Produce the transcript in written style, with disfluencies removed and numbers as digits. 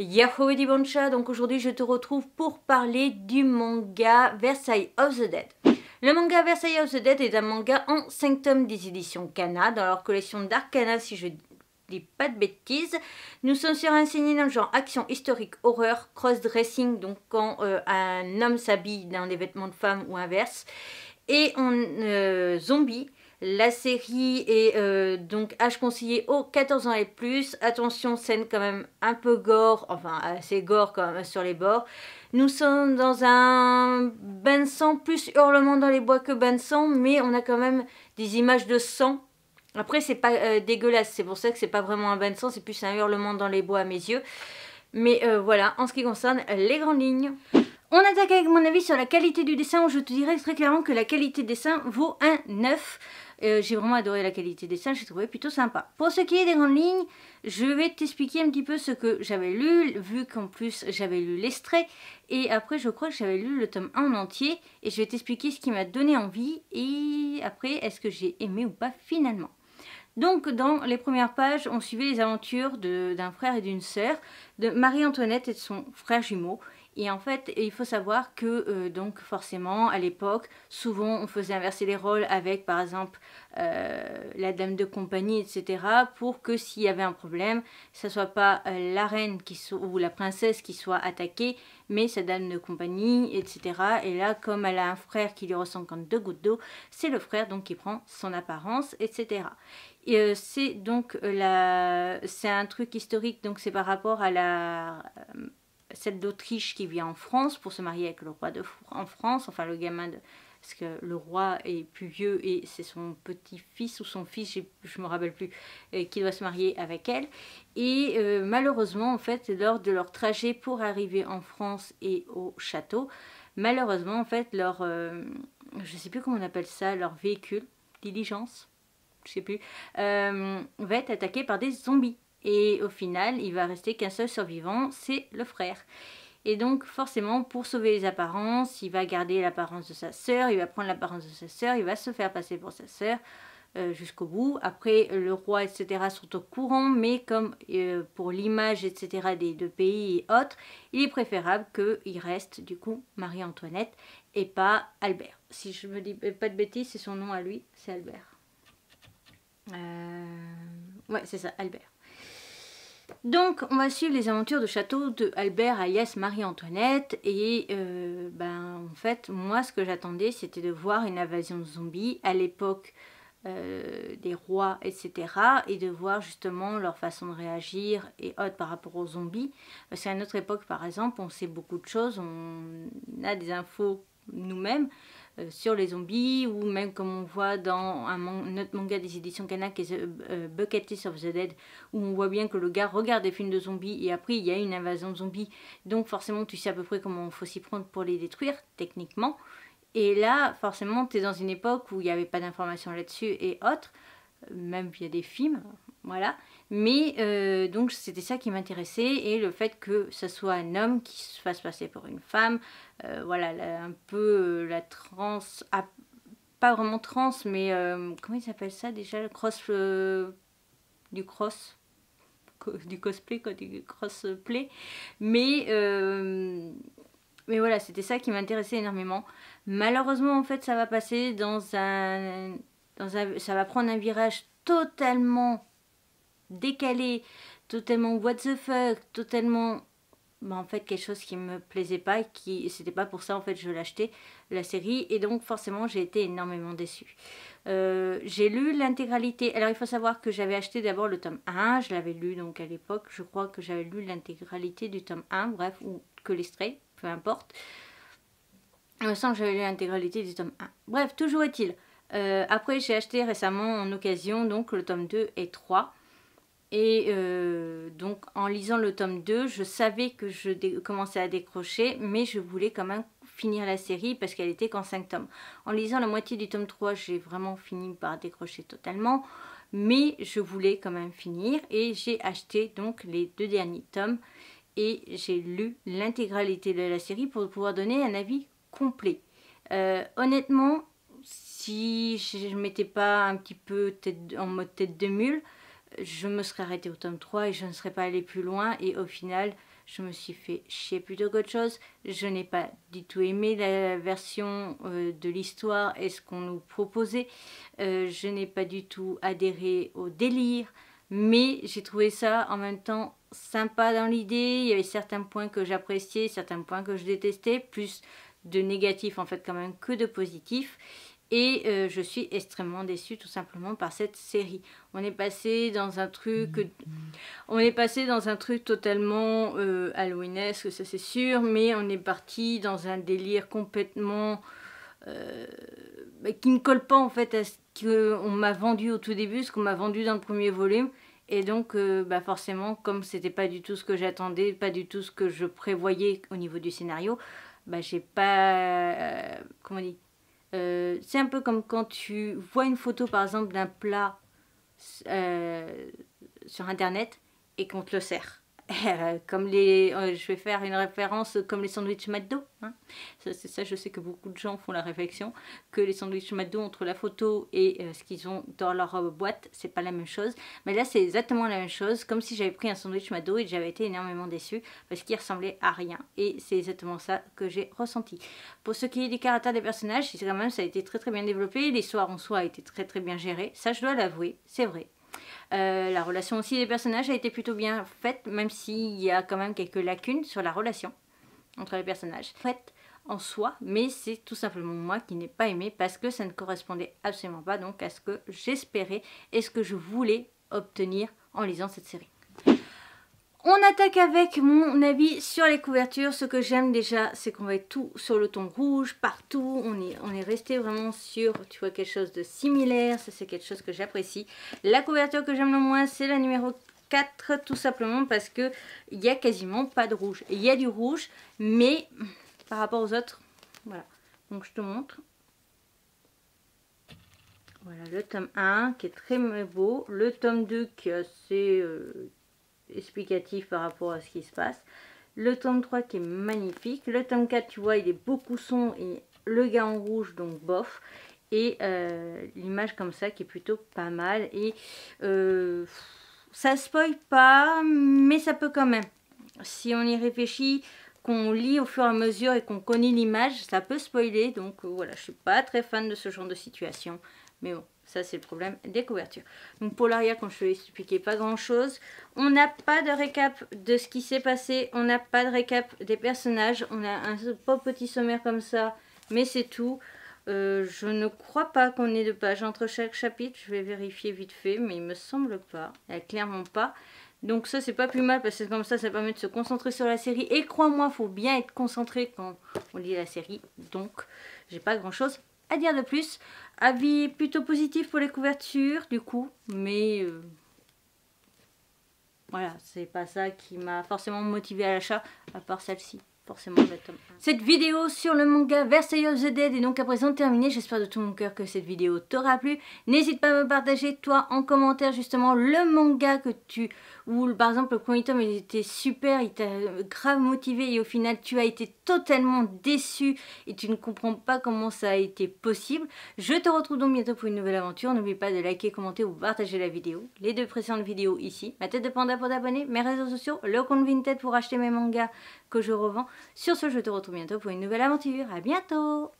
Yahoo Dibancha, donc aujourd'hui je te retrouve pour parler du manga Versailles of the Dead. Le manga Versailles of the Dead est un manga en 5 tomes des éditions Kana, dans leur collection Dark Kana si je dis pas de bêtises. Nous sommes sur un seinen dans le genre action historique, horreur, cross-dressing, donc quand un homme s'habille dans des vêtements de femme ou inverse, et en zombie. La série est donc âge conseillé aux 14 ans et plus. Attention, scène quand même un peu gore, enfin assez gore quand même sur les bords. Nous sommes dans un bain de sang, plus hurlement dans les bois que bain de sang, mais on a quand même des images de sang. Après, c'est pas dégueulasse, c'est pour ça que c'est pas vraiment un bain de sang, c'est plus un hurlement dans les bois à mes yeux. Mais voilà, en ce qui concerne les grandes lignes. On attaque avec mon avis sur la qualité du dessin, où je te dirais très clairement que la qualité de dessin vaut un 9. J'ai vraiment adoré la qualité de dessin, j'ai trouvé plutôt sympa. Pour ce qui est des grandes lignes, je vais t'expliquer un petit peu ce que j'avais lu, vu qu'en plus j'avais lu l'extrait. Et après je crois que j'avais lu le tome 1 en entier, et je vais t'expliquer ce qui m'a donné envie, et après est-ce que j'ai aimé ou pas finalement. Donc dans les premières pages, on suivait les aventures d'un frère et d'une sœur, de Marie-Antoinette et de son frère jumeau. Et en fait, il faut savoir que donc forcément à l'époque, souvent on faisait inverser les rôles avec par exemple la dame de compagnie, etc. pour que s'il y avait un problème, ça soit pas la reine ou la princesse qui soit attaquée, mais sa dame de compagnie, etc. Et là, comme elle a un frère qui lui ressemble comme deux gouttes d'eau, c'est le frère donc qui prend son apparence, etc. Et c'est donc c'est un truc historique, donc c'est par rapport à celle d'Autriche qui vient en France pour se marier avec le roi en France, enfin le gamin parce que le roi est plus vieux et c'est son petit-fils ou son fils, je me rappelle plus, qui doit se marier avec elle. Et malheureusement en fait, lors de leur trajet pour arriver en France et au château, malheureusement en fait leur, je sais plus comment on appelle ça, leur véhicule, diligence, je sais plus, va être attaqué par des zombies. Et au final, il va rester qu'un seul survivant, c'est le frère. Et donc forcément, pour sauver les apparences, il va garder l'apparence de sa sœur, il va prendre l'apparence de sa sœur, il va se faire passer pour sa sœur jusqu'au bout. Après, le roi, etc. sont au courant, mais comme pour l'image, etc. des deux pays et autres, il est préférable qu'il reste du coup Marie-Antoinette et pas Albert. Si je me dis pas de bêtises, c'est son nom à lui, c'est Albert. Ouais, c'est ça, Albert. Donc on va suivre les aventures de château de Albert alias Marie-Antoinette et ben, en fait moi ce que j'attendais c'était de voir une invasion de zombies à l'époque des rois etc. et de voir justement leur façon de réagir et autres par rapport aux zombies. Parce qu'à notre époque par exemple on sait beaucoup de choses, on a des infos nous-mêmes sur les zombies ou même comme on voit dans notre manga des éditions Kana qui est Bucket List of the Dead où on voit bien que le gars regarde des films de zombies et après il y a une invasion de zombies donc forcément tu sais à peu près comment il faut s'y prendre pour les détruire techniquement et là forcément tu es dans une époque où il n'y avait pas d'informations là-dessus et autres même via des films, voilà. Mais donc c'était ça qui m'intéressait et le fait que ce soit un homme qui se fasse passer pour une femme, voilà, un peu la trans, pas vraiment trans, mais comment ils appellent ça déjà, le cross, du cosplay, quoi, du crossplay, mais voilà, c'était ça qui m'intéressait énormément. Malheureusement en fait ça va passer dans un... ça va prendre un virage totalement décalé, totalement what the fuck, totalement bah en fait quelque chose qui me plaisait pas, qui c'était pas pour ça en fait je l'achetais la série et donc forcément j'ai été énormément déçue. J'ai lu l'intégralité, alors il faut savoir que j'avais acheté d'abord le tome 1, je l'avais lu donc à l'époque, je crois que j'avais lu l'intégralité du tome 1, bref, ou que l'extrait, peu importe. Il me semble que j'avais lu l'intégralité du tome 1. Bref, toujours est-il. Après j'ai acheté récemment en occasion donc le tome 2 et 3 et donc en lisant le tome 2 je savais que je commençais à décrocher mais je voulais quand même finir la série parce qu'elle était qu'en 5 tomes. En lisant la moitié du tome 3 j'ai vraiment fini par décrocher totalement mais je voulais quand même finir et j'ai acheté donc les deux derniers tomes et j'ai lu l'intégralité de la série pour pouvoir donner un avis complet. Honnêtement si je ne m'étais pas un petit peu en mode tête de mule, je me serais arrêtée au tome 3 et je ne serais pas allée plus loin, et au final je me suis fait chier plutôt qu'autre chose. Je n'ai pas du tout aimé la version de l'histoire et ce qu'on nous proposait. Je n'ai pas du tout adhéré au délire, mais j'ai trouvé ça en même temps sympa dans l'idée. Il y avait certains points que j'appréciais, certains points que je détestais, plus de négatifs en fait quand même que de positifs. Et je suis extrêmement déçue tout simplement par cette série. On est passé dans un truc, totalement halloweenesque, ça c'est sûr, mais on est parti dans un délire complètement qui ne colle pas en fait à ce qu'on m'a vendu au tout début, ce qu'on m'a vendu dans le premier volume. Et donc forcément, comme c'était pas du tout ce que j'attendais, pas du tout ce que je prévoyais au niveau du scénario, j'ai pas... comment on dit ? C'est un peu comme quand tu vois une photo par exemple d'un plat sur internet et qu'on te le sert. Comme les, je vais faire une référence comme les sandwichs McDo, hein. Ça, je sais que beaucoup de gens font la réflexion que les sandwichs McDo entre la photo et ce qu'ils ont dans leur boîte, c'est pas la même chose. Mais là c'est exactement la même chose, comme si j'avais pris un sandwich McDo et j'avais été énormément déçue parce qu'il ressemblait à rien. Et c'est exactement ça que j'ai ressenti. Pour ce qui est du caractère des personnages, quand même ça a été très bien développé, l'histoire en soi a été très bien gérée, ça je dois l'avouer, c'est vrai. La relation aussi des personnages a été plutôt bien faite, même s'il y a quand même quelques lacunes sur la relation entre les personnages. En fait, en soi, mais c'est tout simplement moi qui n'ai pas aimé parce que ça ne correspondait absolument pas donc à ce que j'espérais et ce que je voulais obtenir en lisant cette série. On attaque avec mon avis sur les couvertures. Ce que j'aime déjà, c'est qu'on va être tout sur le ton rouge, partout. On est resté vraiment sur, tu vois, quelque chose de similaire. Ça, c'est quelque chose que j'apprécie. La couverture que j'aime le moins, c'est la numéro 4, tout simplement parce qu'il n'y a quasiment pas de rouge. Il y a du rouge, mais par rapport aux autres, voilà. Donc, je te montre. Voilà, le tome 1 qui est très beau. Le tome 2 qui est assez... explicatif par rapport à ce qui se passe, le tome 3 qui est magnifique, le tome 4 tu vois il est beaucoup sombre et le gars en rouge donc bof, et l'image comme ça qui est plutôt pas mal, et ça spoil pas mais ça peut quand même, si on y réfléchit, qu'on lit au fur et à mesure et qu'on connaît l'image, ça peut spoiler, donc voilà, je suis pas très fan de ce genre de situation, mais bon. Ça, c'est le problème des couvertures. Donc, pour l'arrière, comme je te l'ai expliqué, pas grand-chose. On n'a pas de récap de ce qui s'est passé. On n'a pas de récap des personnages. On a un pauvre petit sommaire comme ça, mais c'est tout. Je ne crois pas qu'on ait de pages entre chaque chapitre. Je vais vérifier vite fait, mais il me semble pas. Clairement pas. Donc, ça, c'est pas plus mal, parce que comme ça permet de se concentrer sur la série. Et crois-moi, il faut bien être concentré quand on lit la série. Donc, j'ai pas grand-chose à dire de plus. Avis plutôt positif pour les couvertures du coup, mais voilà, c'est pas ça qui m'a forcément motivé à l'achat, à part celle-ci, forcément le tome 1. Cette vidéo sur le manga Versailles of the Dead est donc à présent terminée. J'espère de tout mon cœur que cette vidéo t'aura plu. N'hésite pas à me partager toi en commentaire justement le manga que tu, ou par exemple le premier tome il était super, il t'a grave motivé et au final tu as été totalement déçu et tu ne comprends pas comment ça a été possible. Je te retrouve donc bientôt pour une nouvelle aventure. N'oublie pas de liker, commenter ou partager la vidéo. Les deux précédentes vidéos ici, ma tête de panda pour t'abonner, mes réseaux sociaux, le compte Vinted pour acheter mes mangas que je revends. Sur ce, je te retrouve bientôt pour une nouvelle aventure. À bientôt!